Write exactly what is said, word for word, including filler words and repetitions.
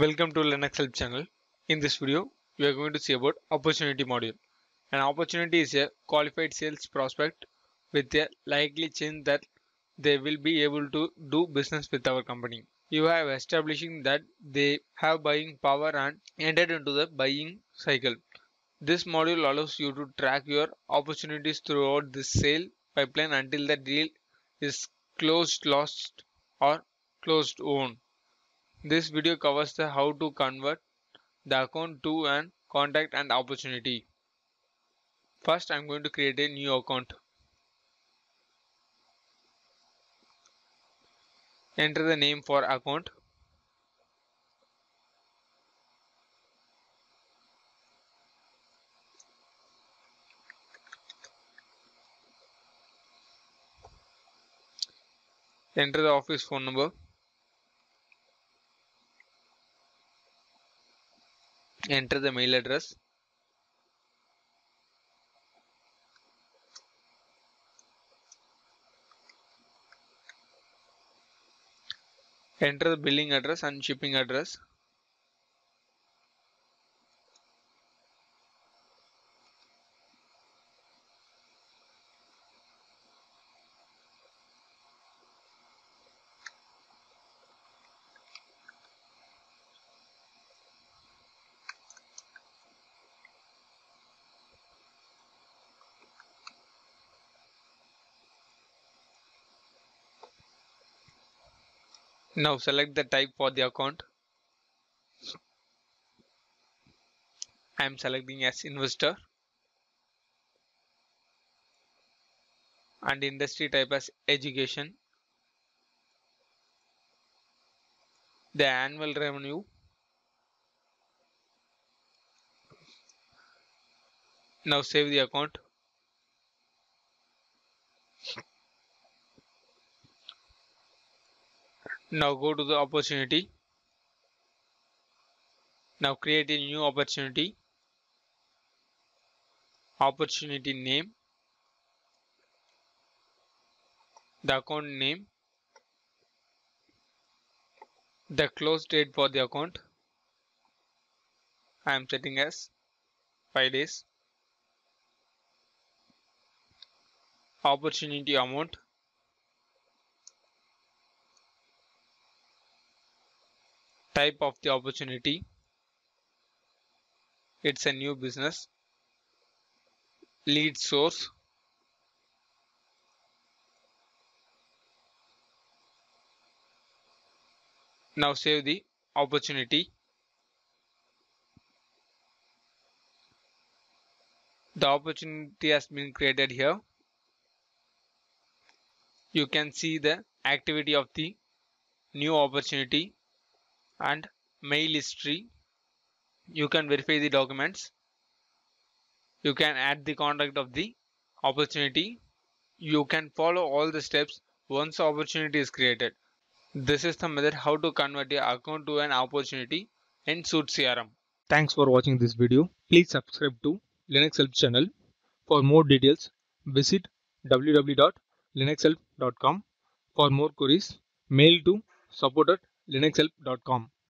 Welcome to Linux Help channel. In this video, we are going to see about opportunity module. An opportunity is a qualified sales prospect with a likely chance that they will be able to do business with our company. You have establishing that they have buying power and entered into the buying cycle. This module allows you to track your opportunities throughout the sale pipeline until the deal is closed, lost or closed owned. This video covers the how to convert the account to an contact and opportunity. First, I'm going to create a new account. Enter the name for account. Enter the office phone number. Enter the mail address. Enter the billing address and shipping address. Now select the type for the account. I am selecting as investor and industry type as education. The annual revenue. Now save the account. Now go to the opportunity. Now create a new opportunity. Opportunity name. The account name. The close date for the account. I am setting as five days. Opportunity amount. Type of the opportunity. It's a new business. Lead source. Now save the opportunity. The opportunity has been created here. You can see the activity of the new opportunity and mail history. You can verify the documents. You can add the contact of the opportunity. You can follow all the steps once the opportunity is created. This is the method how to convert your account to an opportunity in SuiteCRM. Thanks for watching this video. Please subscribe to Linux Help channel. For more details, visit w w w dot linux help dot com. For more queries, mail to support at linuxhelp dot com.